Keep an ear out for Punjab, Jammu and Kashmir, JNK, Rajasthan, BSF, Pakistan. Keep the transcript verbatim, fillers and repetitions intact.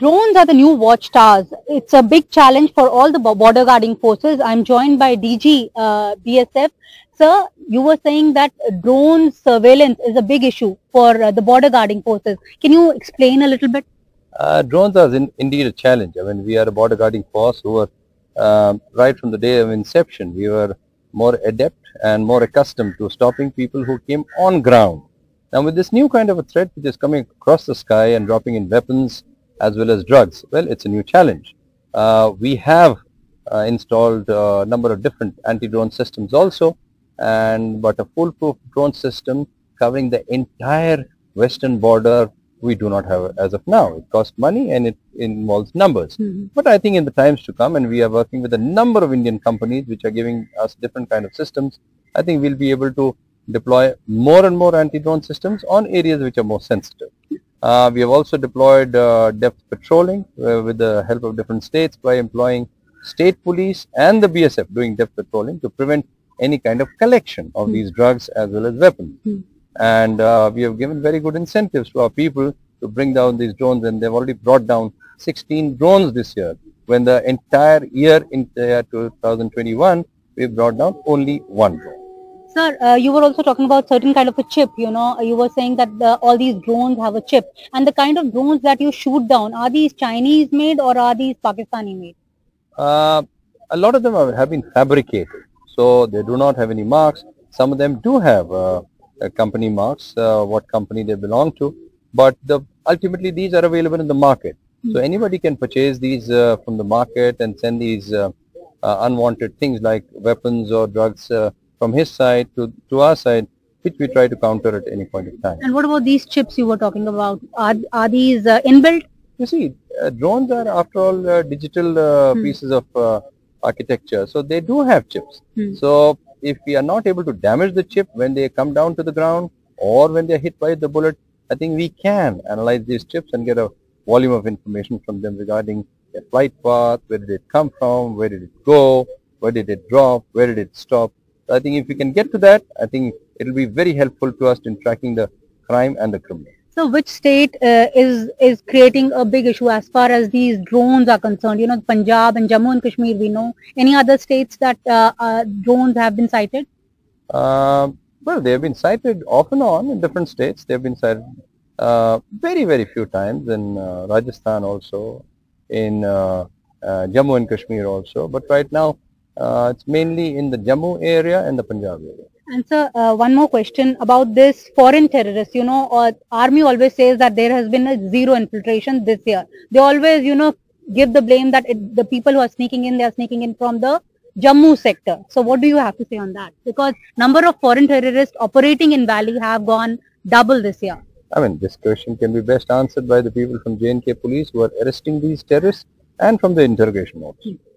Drones are the new watchtowers. It's a big challenge for all the border guarding forces. I'm joined by D G uh, B S F. Sir, you were saying that drone surveillance is a big issue for uh, the border guarding forces. Can you explain a little bit? Uh, drones are in, indeed a challenge. I mean, we are a border guarding force who are, uh, right from the day of inception, we were more adept and more accustomed to stopping people who came on ground. Now, with this new kind of a threat which is coming across the sky and dropping in weapons, as well as drugs, well, it's a new challenge. Uh, we have uh, installed a number of different anti-drone systems also, and but a foolproof drone system covering the entire western border, we do not have as of now. It costs money and it involves numbers. Mm-hmm. But I think in the times to come, and we are working with a number of Indian companies which are giving us different kind of systems, I think we'll be able to deploy more and more anti-drone systems on areas which are more sensitive. Uh, we have also deployed uh, depth patrolling uh, with the help of different states by employing state police and the B S F doing depth patrolling to prevent any kind of collection of mm. these drugs as well as weapons. Mm. And uh, we have given very good incentives to our people to bring down these drones, and they've already brought down sixteen drones this year. When the entire year in the year two thousand twenty-one, we brought down only one drone. Sir, uh, you were also talking about certain kind of a chip, you know, you were saying that the, all these drones have a chip, and the kind of drones that you shoot down, are these Chinese made or are these Pakistani made? Uh, a lot of them are, have been fabricated, so they do not have any marks. Some of them do have uh, company marks, uh, what company they belong to, but the, ultimately these are available in the market. Mm-hmm. So anybody can purchase these uh, from the market and send these uh, uh, unwanted things like weapons or drugs uh, from his side to, to our side, which we try to counter at any point of time. And what about these chips you were talking about? Are, are these uh, inbuilt? You see, uh, drones are after all uh, digital uh, hmm. pieces of uh, architecture, so they do have chips. Hmm. So if we are not able to damage the chip when they come down to the ground or when they are hit by the bullet, I think we can analyze these chips and get a volume of information from them regarding their flight path, where did it come from, where did it go, where did it drop, where did it stop. I think if we can get to that, I think it will be very helpful to us in tracking the crime and the criminal. So which state uh, is is creating a big issue as far as these drones are concerned? You know, Punjab and Jammu and Kashmir, we know. Any other states that uh, uh, drones have been sighted? Uh, well, they have been sighted off and on in different states. They have been sighted uh, very, very few times in uh, Rajasthan also, in uh, uh, Jammu and Kashmir also. But right now, Uh, it's mainly in the Jammu area and the Punjab area. And sir, uh, one more question about this foreign terrorists. You know, uh, army always says that there has been a zero infiltration this year. They always, you know, give the blame that it, the people who are sneaking in, they are sneaking in from the Jammu sector. So what do you have to say on that? Because number of foreign terrorists operating in Valley have gone double this year. I mean, this question can be best answered by the people from J N K police who are arresting these terrorists and from the interrogation office. Hmm.